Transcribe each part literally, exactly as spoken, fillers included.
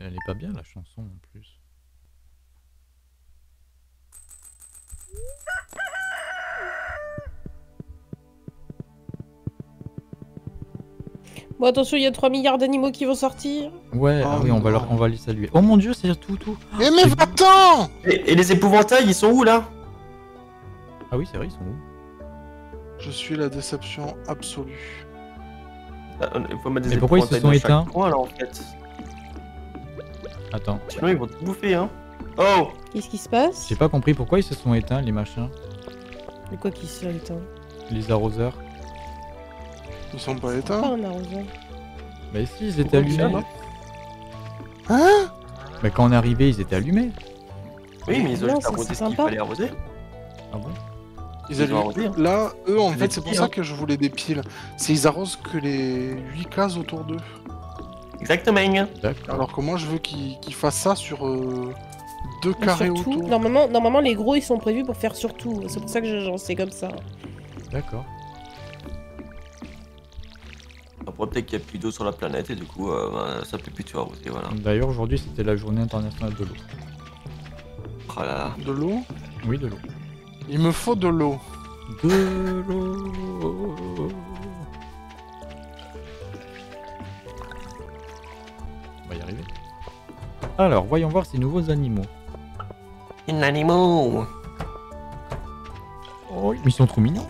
Elle est pas bien la chanson en plus. Bon attention, il y a trois milliards d'animaux qui vont sortir. Ouais, oh, ah oui, on va, leur, on va les saluer. Oh mon dieu, c'est tout, tout. Eh mais va-t'en ! et, et les épouvantails, ils sont où là ? Ah oui, c'est vrai, ils sont où ? Je suis la déception absolue. Ah, faut mettre des mais pourquoi ils se sont éteints ? Coin, alors, en fait. Attends. Sinon ils vont te bouffer, hein. Oh ! Qu'est-ce qui se passe ? J'ai pas compris pourquoi ils se sont éteints, les machins. Mais quoi qu'ils se sont éteints ? Les arroseurs. Ils sont pas éteints. Pas un arroseur. Bah si, ils étaient pourquoi allumés. Hein ? Bah quand on est arrivé, ils étaient allumés. Oui, mais ils ont juste arrosé ce qu'il fallait arroser. Ah bon ? Ils, ils allaient arroser. Là, eux, en fait, c'est pour ça que je voulais des piles. C'est ils arrosent que les huit cases autour d'eux. Exactement. Alors que moi, je veux qu'ils qu'ils fassent ça sur euh, deux mais carrés surtout, autour. Normalement, normalement, les gros, ils sont prévus pour faire surtout. C'est pour ça que j'en sais comme ça. D'accord. Après, peut-être qu'il n'y a plus d'eau sur la planète et du coup, euh, bah, ça peut plus tuer à arroser, voilà. D'ailleurs, aujourd'hui, c'était la journée internationale de l'eau. Oh là là. De l'eau ? Oui, de l'eau. Il me faut de l'eau. De l'eau. On va y arriver. Alors, voyons voir ces nouveaux animaux. Une animaux. Oh, ils sont trop mignons.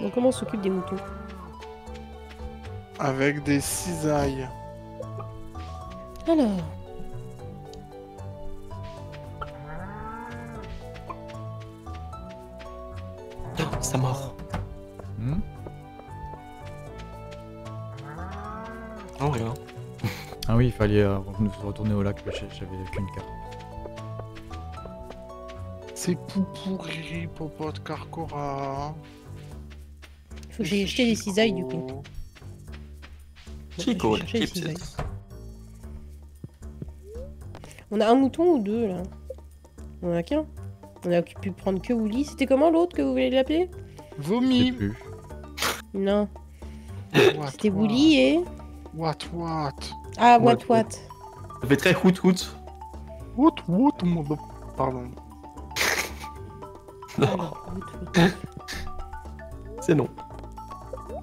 Donc comment on s'occupe des moutons? Avec des cisailles. Alors... Oh, ça mord. Hmm. Oh, rien. Ah oui, il fallait euh, retourner au lac, j'avais qu'une carte. C'est poupourri, popote, carcora. Faut que j'aille acheter les cisailles du coup. Chico, les cisailles. On a un mouton ou deux là? On a qu'un. On a pu prendre que Woolly. C'était comment l'autre que vous voulez l'appeler? Vomi. Non. C'était Woolly et. What what? Ah what what? what. Ça fait très hoot hoot. What what? Pardon. Non. C'est non.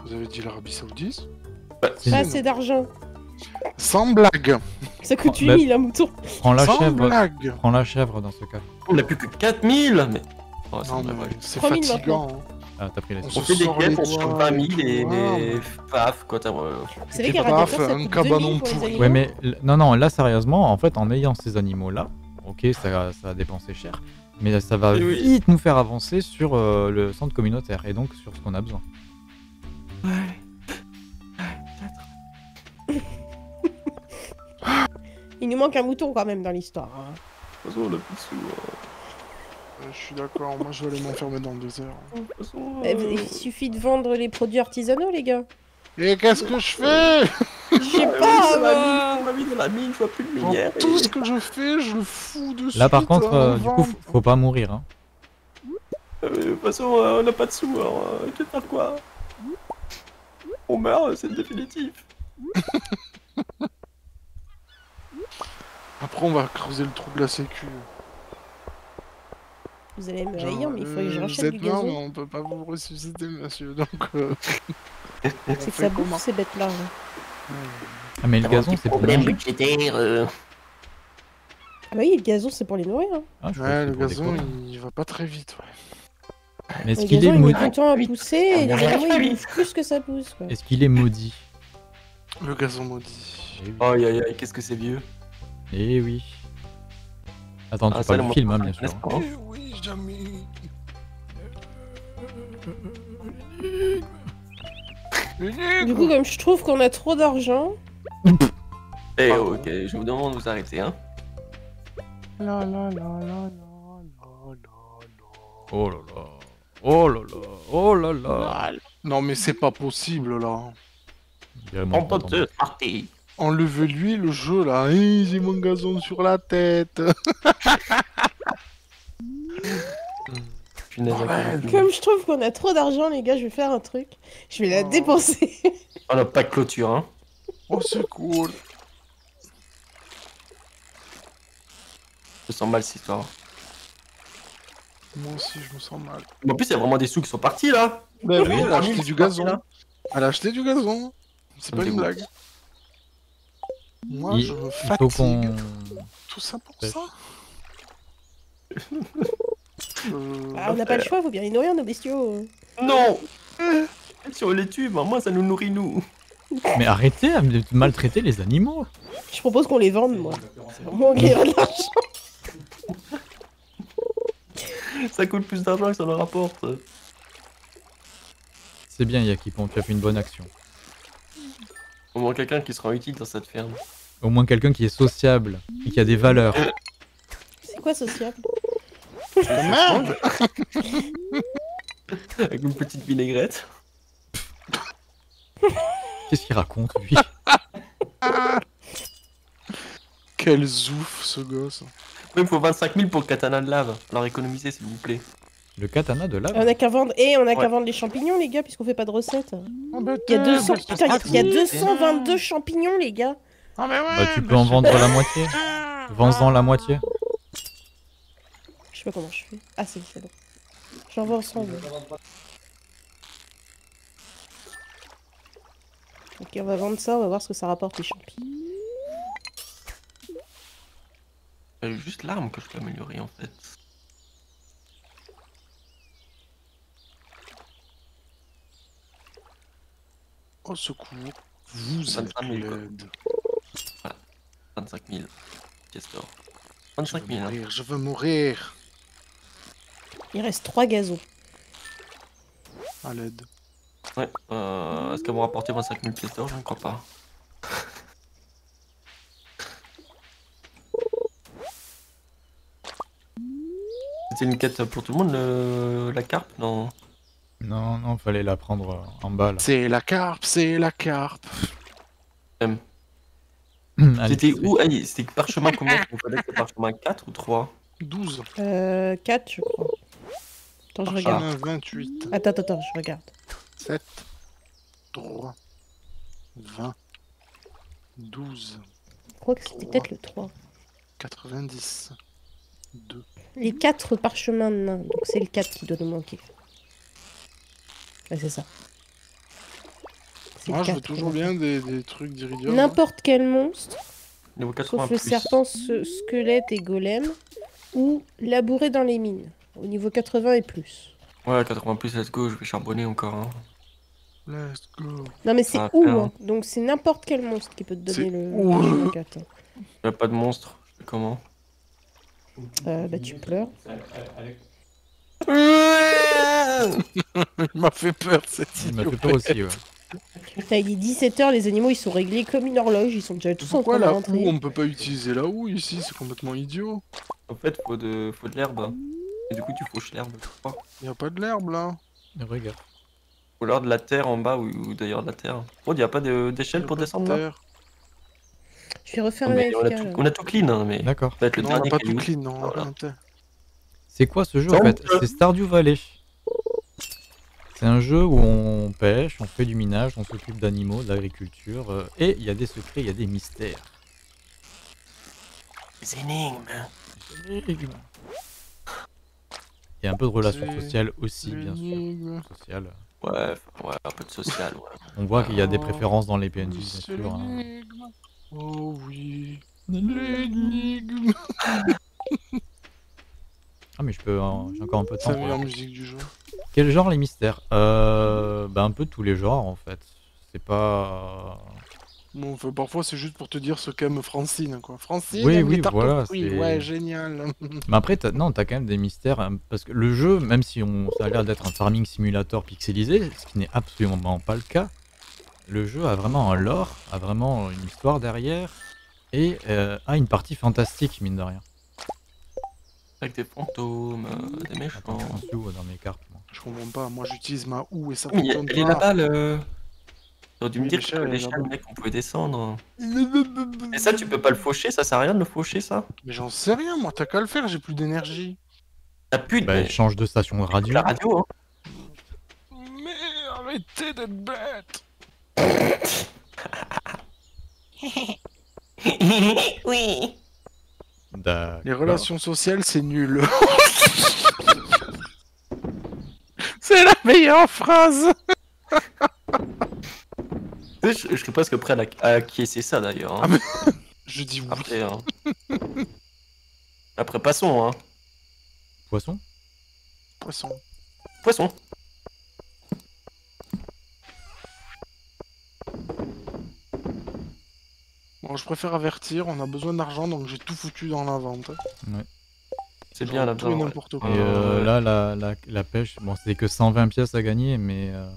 Vous avez dit l'Arabie Saoudite? Bah, c'est pas assez d'argent. Sans blague. Ça coûte huit mille un mouton. Prends la Sans chèvre. Blague. Prends la chèvre dans ce cas. On n'a plus que quatre mille. Mais... Oh, c'est fatigant. Ah, t'as pris la On fait des quêtes, on prend vingt mille et des paf quoi. Vous savez qu'un cabanon pourri. Ouais mais non non là sérieusement en fait en ayant ces animaux là, ok ça ça a dépensé cher, mais ça va oui. vite nous faire avancer sur euh, le centre communautaire et donc sur ce qu'on a besoin. Ouais. ouais Il nous manque un mouton quand même dans l'histoire. Hein. De toute façon, on a plus de sous. Euh, je suis d'accord, moi je vais aller m'enfermer dans le désert. Hein. Euh... Il suffit de vendre les produits artisanaux, les gars. Et qu'est-ce que je fais? Je sais pas, on m'a mis dans la mine, je vois plus de lumière. Tout ce que je fais, je le fous dessus. Là par contre, euh, du coup, faut pas mourir. Hein. Euh, de toute façon, euh, on n'a pas de sous, alors euh, tu veux faire quoi? On meurt, c'est définitif. Après, on va creuser le trou de la sécu. Vous allez me haïr, mais il faut que je rachète du gazon. On peut pas vous ressusciter, monsieur. Donc, euh... c'est que ça bouffe ces bêtes-là. Ouais. Ah, mais le gazon, c'est pour les budgétaires. Euh... Ah, oui, le gazon, c'est pour les nourrir. Hein. Ah, ouais, le gazon, il va pas très vite. Ouais. Mais est-ce qu'il est maudit? Il met du temps à pousser et les animaux, ils poussent plus que ça pousse. Est-ce qu'il est maudit? Le gazon maudit. Aïe aïe aïe, qu'est-ce que c'est vieux. Eh oui. Attends, ah, tu parles du film, hein, bien sûr. Eh oui, jamais. Du coup, comme je trouve qu'on a trop d'argent... Eh ok, je vous demande de vous arrêter, hein. La la la la la la la... Oh là là... Oh là là... Oh là là... Non mais c'est pas possible, là. En pote, c'est parti. Enlevez-lui le jeu là, hey, j'ai mon gazon sur la tête. punaise. Oh, ouais. Comme je trouve qu'on a trop d'argent, les gars, je vais faire un truc. Je vais oh. la dépenser. Oh, la pack clôture, hein. Oh, c'est cool. Je me sens mal, cette histoire. Moi aussi, je me sens mal. Mais en plus, il y a vraiment des sous qui sont partis, là. Bah oui, elle a acheté du gazon. Là. Elle a acheté du gazon. C'est pas une blague. Moi, il... je me fatigue. Tout ça pour ouais. ça. euh... Ah, on n'a pas le choix, faut bien les nourrir nos bestiaux. Non. Si on les tue, ben, moi ça nous nourrit nous. Mais arrêtez de maltraiter les animaux. Je propose qu'on les vende, moi. Moi, on gagnera de l'argent. Ça coûte plus d'argent que ça leur rapporte. C'est bien, Yakipon, tu as fait une bonne action. Au moins quelqu'un qui sera utile dans cette ferme. Au moins quelqu'un qui est sociable et qui a des valeurs. C'est quoi sociable? Merde. Avec une petite vinaigrette. Qu'est-ce qu'il raconte lui? Quel zouf ce gosse. Oui, il faut vingt-cinq mille pour le katana de lave. Alors économisez s'il vous plaît. Le katana de lave. On a qu'à vendre et on a ouais. qu'à vendre les champignons les gars puisqu'on fait pas de recette. Oh, il y a deux cents putain, il y a deux cent vingt-deux champignons les gars. Oh, mais ouais, bah tu peux en vendre la moitié. Vends-en la moitié. Je sais pas comment je fais. Ah c'est bon. J'en vends ensemble. Ok, on va vendre ça, on va voir ce que ça rapporte les champignons. C'est juste l'arme que je peux améliorer en fait. Au secours, vous êtes l'aide. Voilà, vingt-cinq mille. Castor. vingt-cinq mille. Je veux mourir, hein. Je veux mourir. Il reste trois gazons. À l'aide. Ouais, euh, est-ce qu'elles vont rapporter vingt-cinq mille castors? Je ne crois pas. C'était une quête pour tout le monde, le... la carpe, non? Non, non, fallait la prendre en bas. C'est la carpe, c'est la carpe. C'était où? C'était parchemin combien? C'était parchemin quatre ou trois? douze. Euh, quatre, je crois. Attends, je regarde. Ah, vingt-huit. Attends, attends, je regarde. sept, trois, vingt, douze. Je crois que c'était peut-être le trois. quatre-vingt-dix, deux. Les quatre parchemins de nains, donc c'est le quatre qui doit nous manquer. Ouais, c'est ça. Moi, je veux toujours bien des, des trucs d'iridium. N'importe hein. quel monstre, sauf le serpent, ce, squelette et golem, ou labouré dans les mines, au niveau quatre-vingts et plus. Ouais, quatre-vingts plus, let's go, je vais charbonner encore. Hein. Let's go. Non, mais c'est où hein. Donc c'est n'importe quel monstre qui peut te donner le. le quatre. Y'a pas de monstre, je sais comment. Euh, bah, tu pleures. Il m'a fait peur cette idée. Il m'a fait peur aussi, ouais. Putain, il est dix-sept heures, les animaux ils sont réglés comme une horloge, ils sont déjà tous en train de rentrer. Pourquoi la houe, on peut pas utiliser la houe ici, c'est complètement idiot. En fait, faut de, faut de l'herbe. Et du coup, tu fauches l'herbe, je crois. Y'a pas de l'herbe là. Mais regarde. Ou alors de la terre en bas, ou, ou d'ailleurs de la terre. Oh, y'a pas d'échelle de... pour descendre de là. Je vais refaire la on, tout... on a tout clean, hein, mais. D'accord. On a pas tout clean, non. Voilà. C'est quoi ce jeu en fait? C'est Stardew Valley. C'est un jeu où on pêche, on fait du minage, on s'occupe d'animaux, d'agriculture, euh, et il y a des secrets, il y a des mystères. Des énigmes. énigmes. Il y a un peu de relations sociales aussi, bien sûr. Sociale. Ouais, ouais, un peu de social, ouais. On voit qu'il y a des préférences dans les P N J, bien sûr. Hein. Oh oui. L'énigme. Ah mais je peux, hein, j'ai encore un peu de temps. C'est la musique du jeu. Quel genre les mystères? Euh... Bah un peu tous les genres en fait. C'est pas... Bon, enfin, parfois c'est juste pour te dire ce qu'aime Francine quoi. Francine oui, oui, voilà, oui, ouais génial. Mais après t'as... non t'as quand même des mystères hein, parce que le jeu, même si on... ça a l'air d'être un farming simulator pixelisé, ce qui n'est absolument pas le cas, le jeu a vraiment un lore, a vraiment une histoire derrière et euh, a une partie fantastique mine de rien. Avec des fantômes, euh, des méchants. Attends, je pense où, dans mes cartes, moi. Je comprends pas, moi j'utilise ma houe et ça fonctionne pas. Mais elle est là-bas le... T'aurais dû me dire que l'échelle, mec, on pouvait descendre. Et ça, tu peux pas le faucher, ça sert à rien de le faucher, ça. Mais j'en sais rien, moi, t'as qu'à le faire, j'ai plus d'énergie. T'as pu de... Bah, change de station radio. La radio, hein. Mais arrêtez d'être bête. Oui. Les relations sociales, c'est nul. C'est la meilleure phrase. Je, je suis presque prêt à, à acquiescer ça d'ailleurs. Hein. Ah mais... Je dis oui. Après, hein. Après passons. Hein. Poisson Poisson. Poisson. Bon, je préfère avertir, on a besoin d'argent donc j'ai tout foutu dans la vente. Ouais. C'est bien la vente. Ouais. Et euh, là, la, la, la pêche, bon, c'est que cent vingt pièces à gagner, mais. Euh...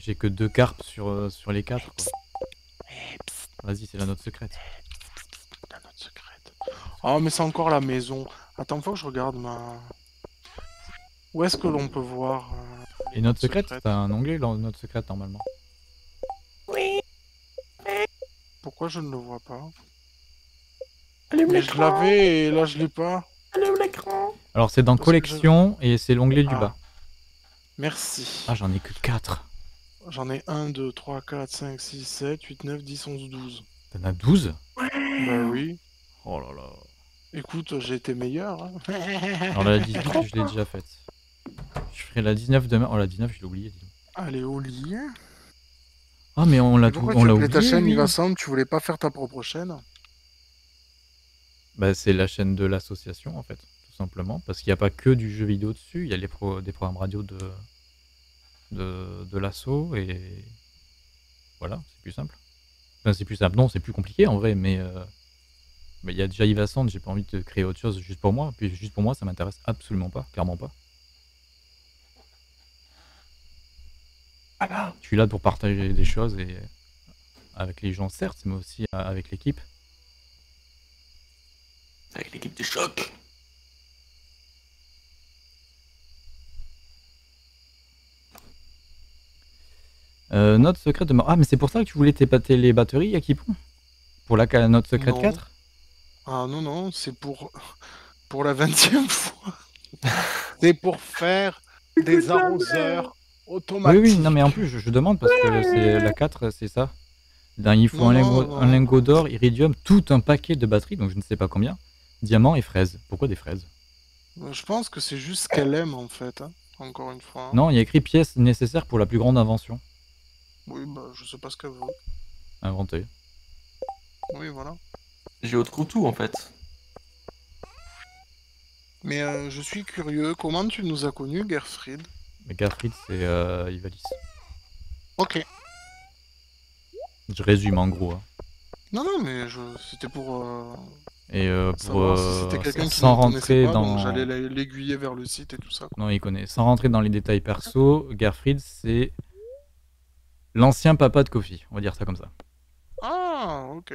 J'ai que deux carpes sur, euh, sur les quatre. Vas-y, c'est la note secrète. La note secrète. Oh, mais c'est encore la maison. Attends, faut que je regarde ma. Où est-ce que l'on peut voir euh, les, les notes secrètes, secrètes. T'as un onglet dans notes secrètes normalement. Oui. Pourquoi je ne le vois pas? Allume l'écran. Je l'avais et là je l'ai pas. Allume l'écran. Alors c'est dans Parce collection je... et c'est l'onglet ah. du bas. Merci. Ah, j'en ai que quatre. J'en ai un, deux, trois, quatre, cinq, six, sept, huit, neuf, dix, onze, douze. T'en as douze? Bah oui. Oh là là. Écoute, j'ai été meilleur. Hein. Alors la dix-huit, je l'ai déjà faite. Je ferai la dix-neuf demain. Oh la dix-neuf, je l'ai oubliée. Allez, au lit. Ah mais on l'a tout... Pourquoi on tu appelais ta chaîne Yves Asante? Tu voulais pas faire ta propre chaîne? Bah c'est la chaîne de l'association en fait, tout simplement. Parce qu'il n'y a pas que du jeu vidéo dessus, il y a les pro... des programmes radio de... de, de l'assaut et voilà, c'est plus simple. Enfin, c'est plus simple, non, c'est plus compliqué en vrai, mais euh... il y a déjà Yves Asante, j'ai pas envie de créer autre chose juste pour moi, puis juste pour moi ça m'intéresse absolument pas, clairement pas. Voilà. Je suis là pour partager des choses et avec les gens certes, mais aussi avec l'équipe. Avec l'équipe de choc. Euh, note secrète de mort. Ah, mais c'est pour ça que tu voulais t'épater les batteries à Kipon? Pour la note secrète non. quatre? Ah non, non, c'est pour... pour la vingtième fois. C'est pour faire des arroseurs automatiques. Oui, oui, non, mais en plus, je, je demande parce que la quatre, c'est ça. Là, il faut non, un lingot, non, non. un lingot d'or, iridium, tout un paquet de batteries, donc je ne sais pas combien. Diamants et fraises. Pourquoi des fraises? Je pense que c'est juste ce qu'elle aime, en fait, hein. Encore une fois. Hein. Non, il y a écrit pièces nécessaires pour la plus grande invention. Oui, bah, je sais pas ce qu'elle veut. Inventer. Oui, voilà. J'ai autre tout, en fait. Mais euh, je suis curieux, comment tu nous as connus, Gerfried? Mais Gerfried, c'est euh, Ivalice. Ok. Je résume, en gros. Hein. Non, non, mais je... c'était pour... Euh... Et euh, pour... Euh... Si c'était sans rentrer pas, dans... J'allais l'aiguiller vers le site et tout ça. Quoi. Non, il connaît. Sans rentrer dans les détails perso, Gerfried, c'est... l'ancien papa de Kofi, on va dire ça comme ça. Ah, ok.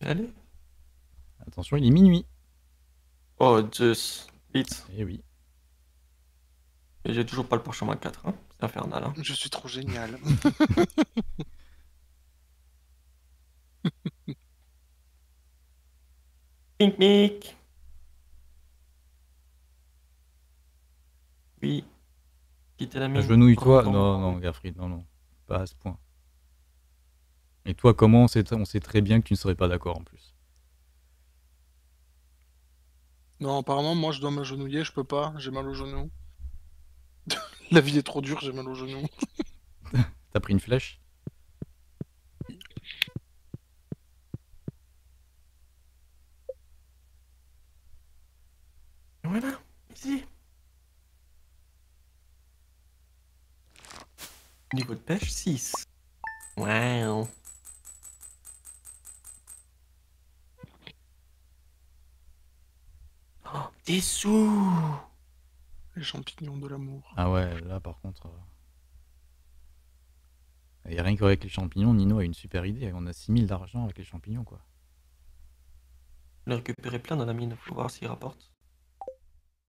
Allez. Attention, il est minuit. Oh, just it. Eh oui. Et j'ai toujours pas le parchemin quatre, hein. C'est infernal, hein. Je suis trop génial. Nick, nick. Oui. Quitter la maison. Agenouille-toi. Non, non, Gaffrey, non, non. Pas à ce point. Et toi, comment on sait, on sait très bien que tu ne serais pas d'accord en plus. Non, apparemment, moi je dois m'agenouiller, je peux pas. J'ai mal au genou. La vie est trop dure, j'ai mal au genou. T'as pris une flèche? Voilà, ici. Niveau de pêche six. Wow. Oh, des sous. Les champignons de l'amour. Ah ouais, là par contre... Il n'y a rien qu'avec les champignons, Nino a une super idée. On a six mille d'argent avec les champignons, quoi. On a récupéré plein dans la mine, faut voir s'il rapporte.